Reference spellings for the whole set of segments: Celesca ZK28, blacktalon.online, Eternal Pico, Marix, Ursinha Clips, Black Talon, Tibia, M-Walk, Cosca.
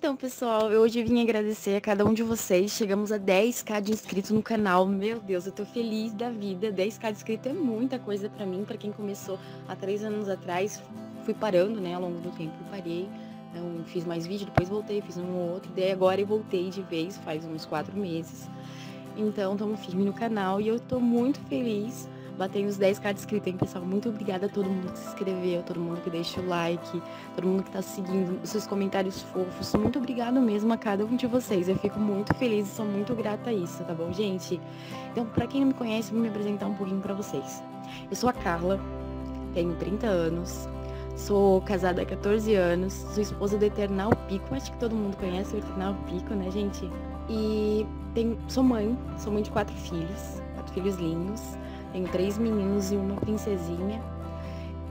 Então, pessoal, eu hoje vim agradecer a cada um de vocês. Chegamos a 10k de inscritos no canal. Meu Deus, eu tô feliz da vida. 10k de inscritos é muita coisa pra mim, pra quem começou há 3 anos atrás. Fui parando, né, ao longo do tempo. Eu parei, então, fiz mais vídeo, depois voltei, fiz um ou outro. Daí agora eu voltei de vez, faz uns 4 meses. Então, tamo firme no canal e eu tô muito feliz. Batei os 10k de inscritos, hein, pessoal? Muito obrigada a todo mundo que se inscreveu, todo mundo que deixa o like, todo mundo que tá seguindo, os seus comentários fofos. Muito obrigada mesmo a cada um de vocês. Eu fico muito feliz e sou muito grata a isso, tá bom, gente? Então, pra quem não me conhece, vou me apresentar um pouquinho pra vocês. Eu sou a Carla, tenho 30 anos, sou casada há 14 anos, sou esposa do Eternal Pico. Acho que todo mundo conhece o Eternal Pico, né, gente? E sou mãe de 4 filhos, 4 filhos lindos. Tenho 3 meninos e uma princesinha.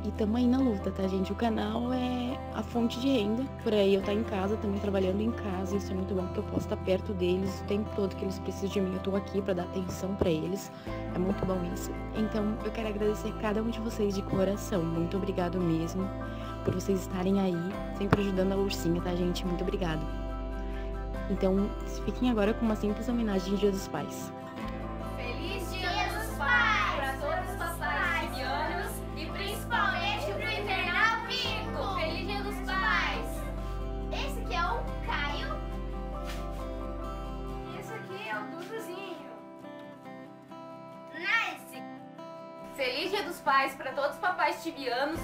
E tamo aí na luta, tá, gente? O canal é a fonte de renda. Por aí eu tô em casa, também trabalhando em casa. Isso é muito bom, porque eu posso estar perto deles o tempo todo que eles precisam de mim. Eu tô aqui pra dar atenção pra eles. É muito bom isso. Então, eu quero agradecer a cada um de vocês de coração. Muito obrigado mesmo por vocês estarem aí, sempre ajudando a ursinha, tá, gente? Muito obrigado. Então, fiquem agora com uma simples homenagem de Dia dos Pais. Feliz Dia dos Pais! Feliz Dia dos Pais para todos os papais tibianos.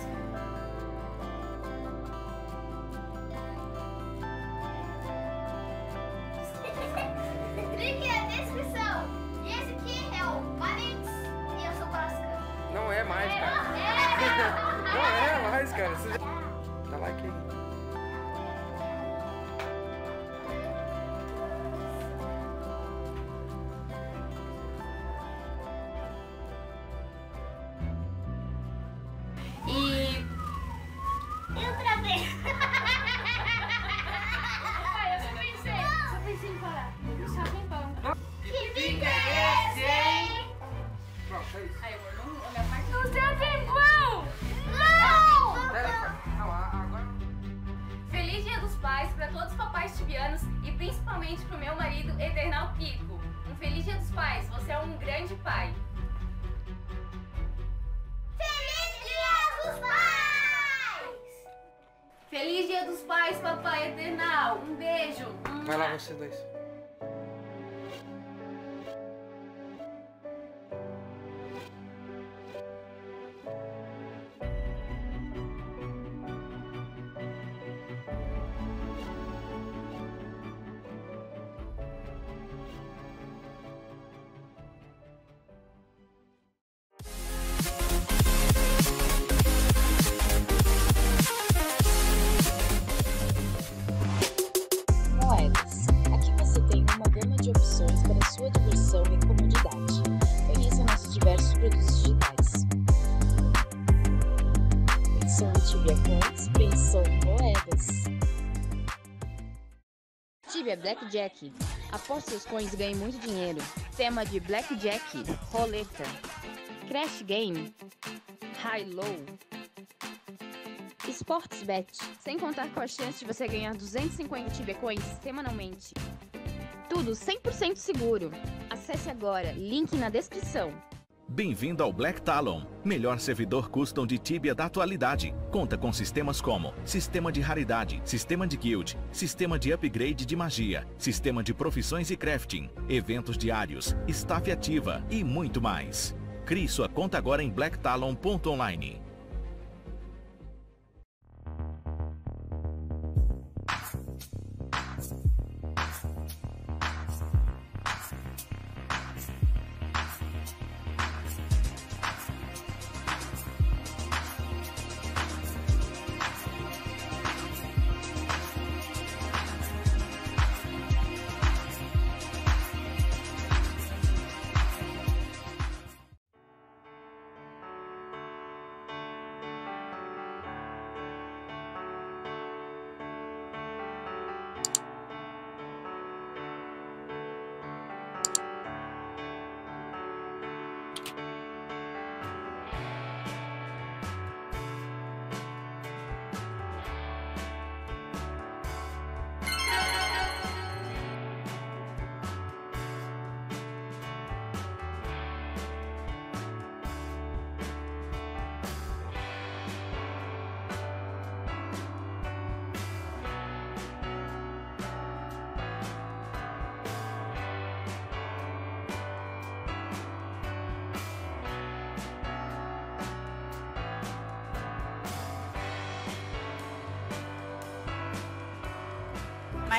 Clique na descrição. E esse aqui é o Marix. E eu sou Cosca. Não é mais, cara. Não é mais, cara. Você já... Dá like aí. E principalmente pro meu marido, Eternal Pico. Um feliz Dia dos Pais, você é um grande pai. Feliz Dia dos Pais! Feliz Dia dos Pais, papai Eternal. Um beijo. Vai lá, vocês dois. Tibia Blackjack. Aposte seus coins e ganhe muito dinheiro. Tema de Blackjack, roleta, Crash Game, High Low, Sportsbet. Sem contar com a chance de você ganhar 250 Tibia Coins semanalmente. Tudo 100% seguro. Acesse agora, link na descrição. Bem-vindo ao Black Talon, melhor servidor custom de Tibia da atualidade. Conta com sistemas como sistema de raridade, sistema de guild, sistema de upgrade de magia, sistema de profissões e crafting, eventos diários, staff ativa e muito mais. Crie sua conta agora em blacktalon.online.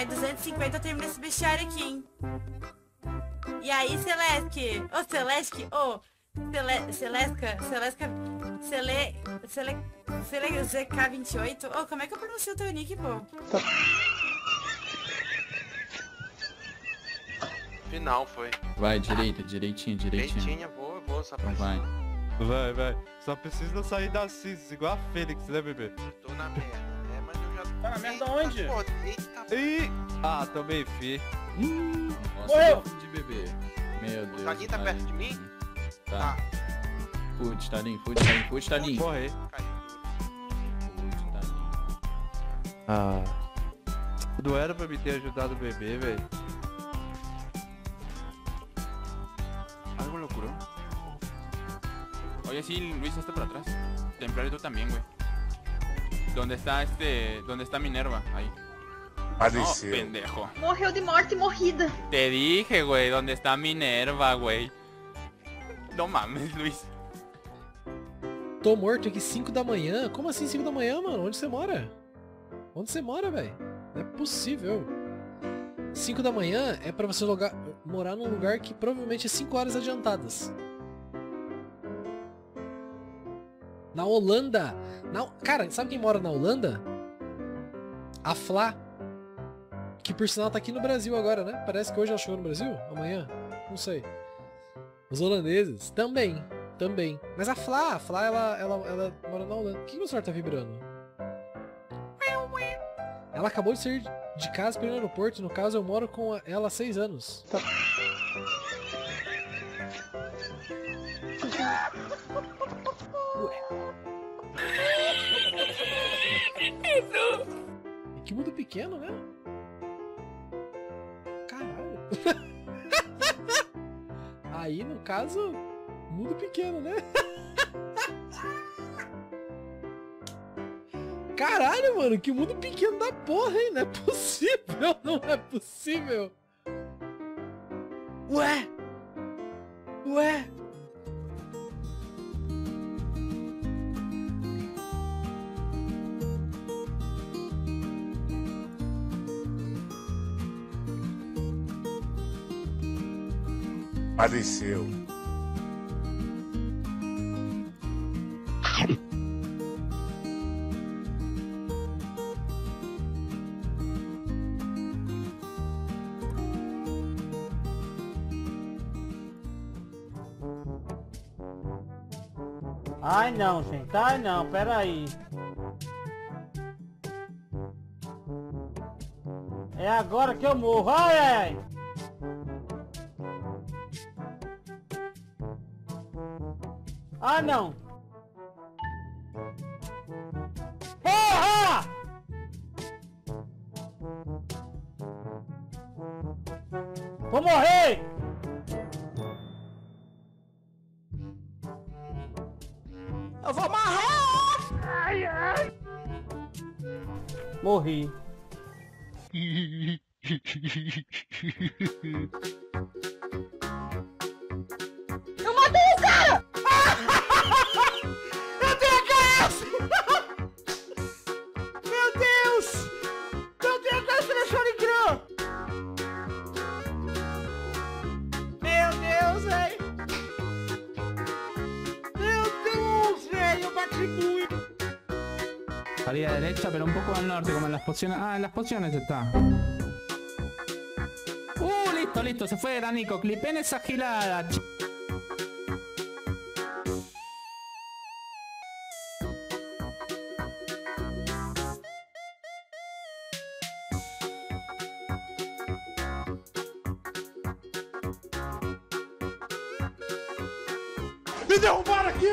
mais 250 eu termino esse bestiário aqui, hein? E aí, Celeste? Ô, oh, Celeste! Ô! Oh. Celesca ZK28. Oh, como é que eu pronuncio o teu nick, pô? Final foi. Vai, direita, direitinha. Direitinha, boa, boa, rapaz. Vai. Só precisa sair da Cis, igual a Fênix, né, bebê? Tô na merda, né? Mas eu já... Tá na merda onde? Eita. Ah, também, fi. Morreu! De bebê. Meu Deus. O Tadinho tá perto de mim? Tá. Fude, Tadinho, fude, Tadinho. Morre. Fude, Tadinho. Ah. Não era pra me ter ajudado o bebê, velho. Algo loucura. Oye, sí, Luis está por atrás. Templario tú también, güey. ¿Dónde está este? ¿Dónde está Minerva? Ahí. Pareció. No, pendejo. Morreu de morte morrida. Te dije, güey, ¿dónde está Minerva, güey? Não mames, Luiz. Tô morto aqui 5 da manhã? Como assim 5 da manhã, mano? Onde você mora? Onde você mora, velho? Não é possível. 5 da manhã é pra você morar num lugar que provavelmente é 5 horas adiantadas. Na Holanda. Cara, sabe quem mora na Holanda? A Flá. Que por sinal tá aqui no Brasil agora, né? Parece que hoje ela chegou no Brasil? Amanhã? Não sei. Os holandeses? Também. Mas a Flá, ela mora na Holanda. Por que meu celular tá vibrando? Ela acabou de sair de casa pelo aeroporto. No caso, eu moro com ela há 6 anos. Tá. É que mundo pequeno, né? Caralho. Aí, no caso, mundo pequeno, né? Caralho, mano, que mundo pequeno da porra, hein? Não é possível, Ué? Apareceu. Ai não, gente. Ai não, peraí. É agora que eu morro. Ai! Ah, não! Porra! Vou morrer! Eu vou morrer! Ai, ai. Morri. Eu matei o cara! Salida derecha, pero un poco al norte, como en las pociones. Ah, en las pociones está. Listo. Se fue Danico. Clipen esa gilada. Me derrubaram aqui!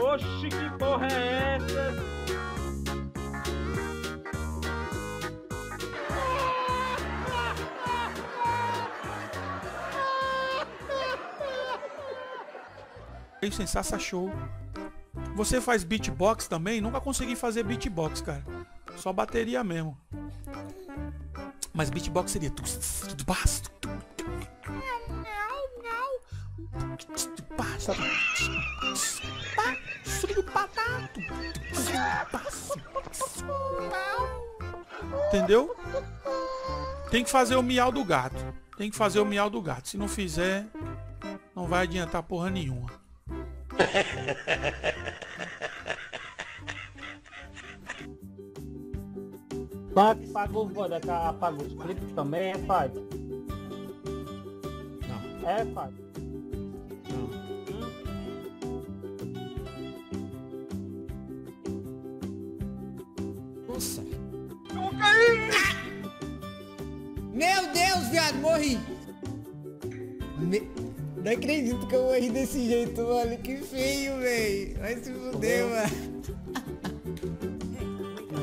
Oxi, que porra é essa? Ei, Sensaça Show. Você faz beatbox também? Nunca consegui fazer beatbox, cara. Só bateria mesmo. Mas beatbox seria... Não. Passa... Tá. Subiu o patato. Entendeu? Tem que fazer o miau do gato. Tem que fazer o miau do gato. Se não fizer, não vai adiantar porra nenhuma. Só que pagou, apagou os clipes também, é Fábio? Não. É Fábio? Nossa. Eu caí! Meu Deus, viado, morri! Não acredito que eu morri desse jeito, mano. Que feio, velho. Vai se fuder, mano.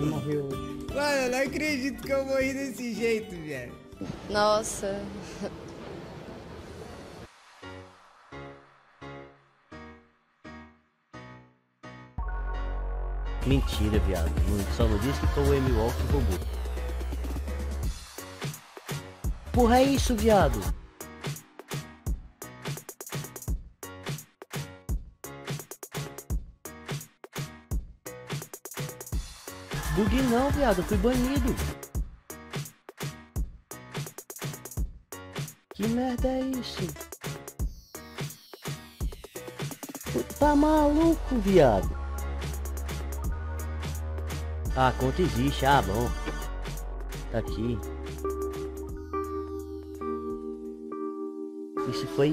Morreu. Mano, não acredito que eu morri desse jeito, velho. Nossa. Mentira, viado. Só não disse que foi o M-Walk que roubou. Porra, é isso, viado? Buguei não, viado, eu fui banido. Que merda é isso? Tá maluco, viado? Ah, a conta existe, ah, bom. Tá aqui.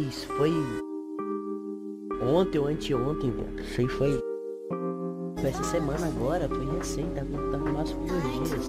Isso foi... Ontem ou anteontem, velho. Isso aí foi... Essa semana agora, foi recente, tá no máximo 2 dias.